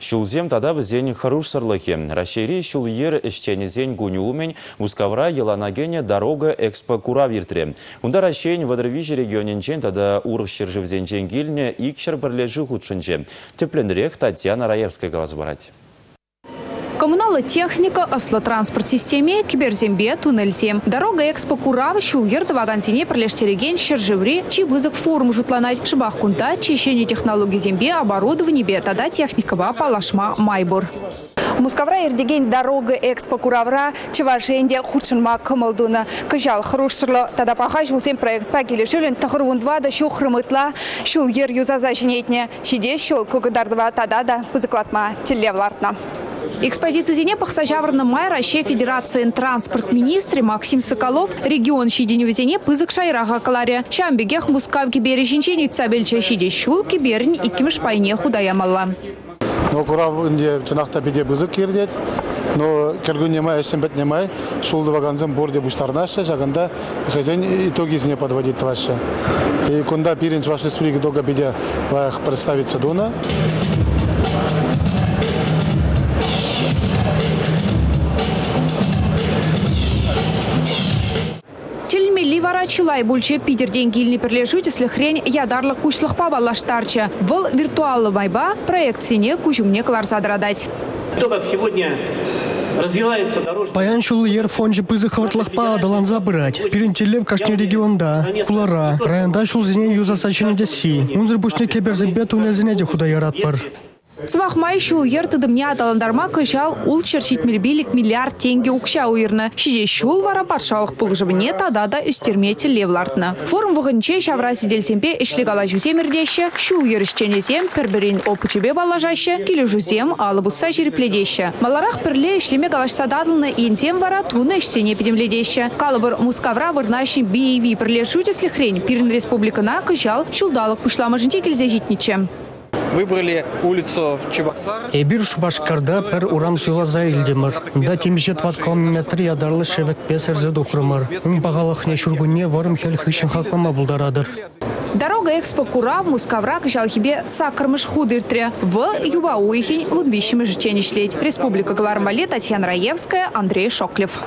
Шулзем тадаб зень харуш сарлахи. Расшири шулер эшчени зень гунюумень, мускавра еланагене дорога экспо куравиртре. Унда расшень водровижи регионенчен тада уршержив зень ченгильне икшер барлежу худшенче. Тепленрех Татьяна Раевская говорит. Коммунала техника, ослотранспорт системе, киберзембе, туннельзем. Дорога экспо курав, шулгерта вагансине, пролештереген, шержеври, чибызык форум жутланать, шибахкунта, чищение технологий зембе, оборудование бе, тогда техника ба палашма майбур. Мускавра ирдеген дорога экспо куравра, чеваженде, худшинма камалдуна. Кажал хорошо, тогда пахажил всем проект пагили шулен, тахрун два, да щу хромытла, шулгер юза заженетня, щиде щел, когадар два, тогда да, позакладма, телевлартна. Экспозиция Зенепах сажаврна майра, шеф Федерации транспорт-министр Максим Соколов, регион Щединев Зенеп, язык Шайраха Калария, Шамбегех, Мускавки, Береженченик, Цабельча, Щиде, Щулки, Берень и Кимшпайне, Худаямала. Но курав инде тенахта биде бызык кердет, но кергунемай, сембетнемай, шулдваганзем борде буштарнаше, жаганда хозяин итоги из не подводит ваше. И кунда пиринч ваши свиг дога биде лаях представится дуна. Чилай больше пидер деньги не прилежут, если хрень я дарла кушлах павала штарча. Вол виртуалла майба проект сине кучу мне кварзадра дать. То как сегодня развивается дорожная. Паянчул ерфонжи пызыхватлах па далан забрать. Перентелев кашни регион да, кулара. Раяндающул зене юза сачини деси. Унзрбушне кеберзебету не зенеде худаератпар. Свахмай шулгер тыдымня таландарма кышал ул черчить мельбилик миллиард тенге укша уйрна. Шиде шул вара паршалық пулжыбыне тадада үстерметі левлартна. Форум вғынче шавра сиделсемпе ішлегала жүзем ердеші, шулгер ішченезем перберин опычыбе балажашы, келі жүзем алыбусса жерепледеші. Маларақ пірле ішлеме галашсададылны ензем вара туны ішсене педемледеші. Калыбыр мускавра вырнашын бейеви пірле шудеслі хрень пирин республикана кышал шулдалық пышламожынте келзе жетнечі. Выбрали улицу в Чебоксарах. Эбирш башкарда пер урам сюла заилдемар. Да тимчет ваткалм метри ядарлы шевек песер задухрымар. Ум багалах не шургуне ворм хель хищен хаклама булдарадар. Дорога экспо курав мускавра кышалхибе сакырмыш худыртре. В юба уихень в удбищем и жеченишлеть. Республика Калармале, Татьяна Раевская, Андрей Шоклев.